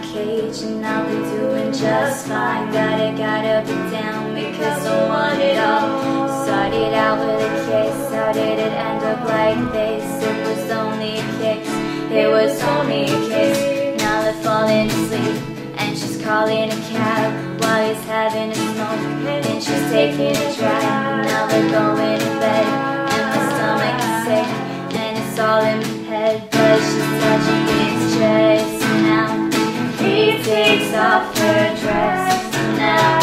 cage and I'll be doing just fine. Gotta be down because I want it all. Started out with a kiss, how did it end up like this? It was only a kiss, it was only a kiss. Now they're falling asleep and she's calling a cab while he's having a smoke and she's taking a drive. Now they're going to bed and my stomach is sick and it's all in my head, but she's touching his chest now. He takes off her dress now.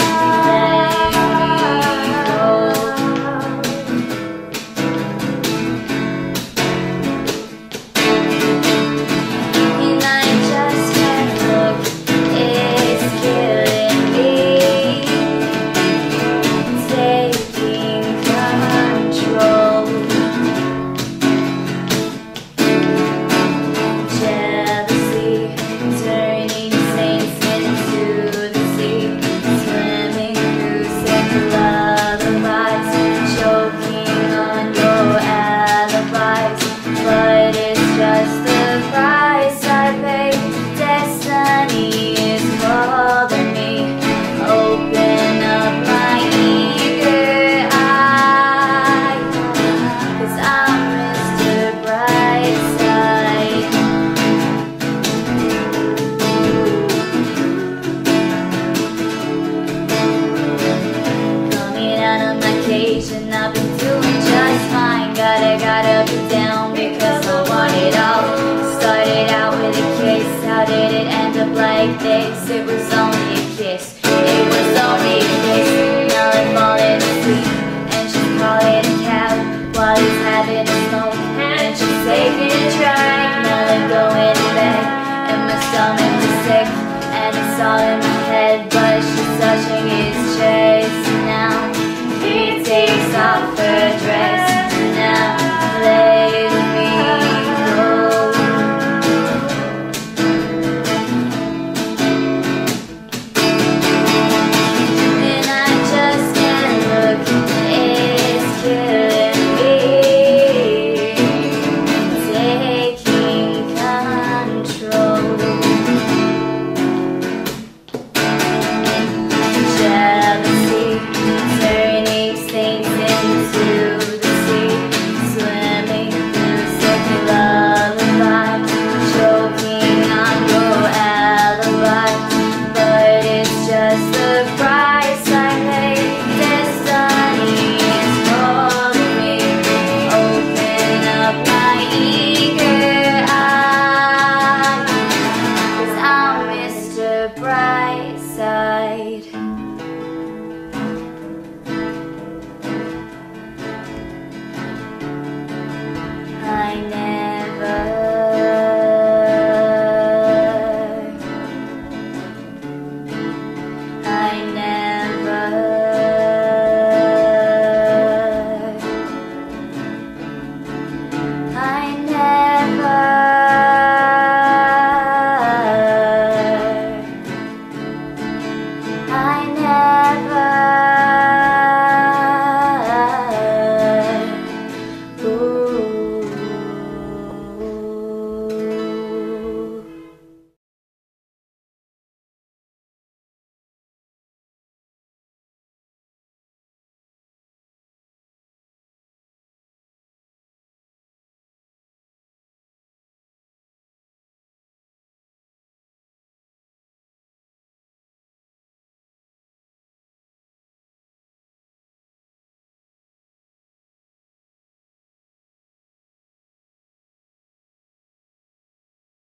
And I've been doing just fine. Gotta be down because I want it all. Started out with a kiss, how did it end up like this? It was only a